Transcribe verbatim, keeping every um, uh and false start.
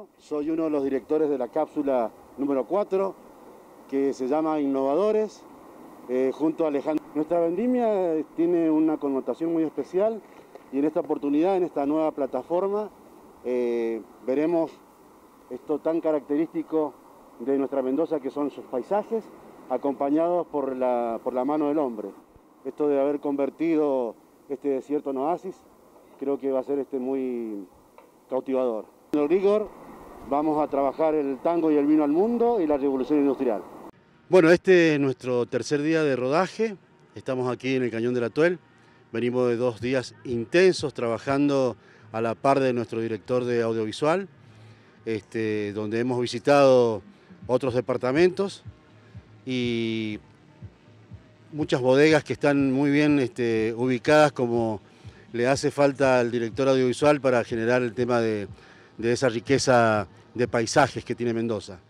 Mendoza, soy uno de los directores de la cápsula número cuatro, que se llama Innovadores, eh, junto a Alejandro. Nuestra vendimia tiene una connotación muy especial y en esta oportunidad, en esta nueva plataforma, eh, veremos esto tan característico de nuestra Mendoza, que son sus paisajes, acompañados por la, por la mano del hombre. Esto de haber convertido este desierto en oasis, creo que va a ser este muy cautivador. En el rigor vamos a trabajar el tango y el vino al mundo y la revolución industrial. Bueno, este es nuestro tercer día de rodaje, estamos aquí en el Cañón de la Tuel, venimos de dos días intensos trabajando a la par de nuestro director de audiovisual, este, donde hemos visitado otros departamentos y muchas bodegas que están muy bien este, ubicadas, como le hace falta al director audiovisual para generar el tema de, de esa riqueza de paisajes que tiene Mendoza.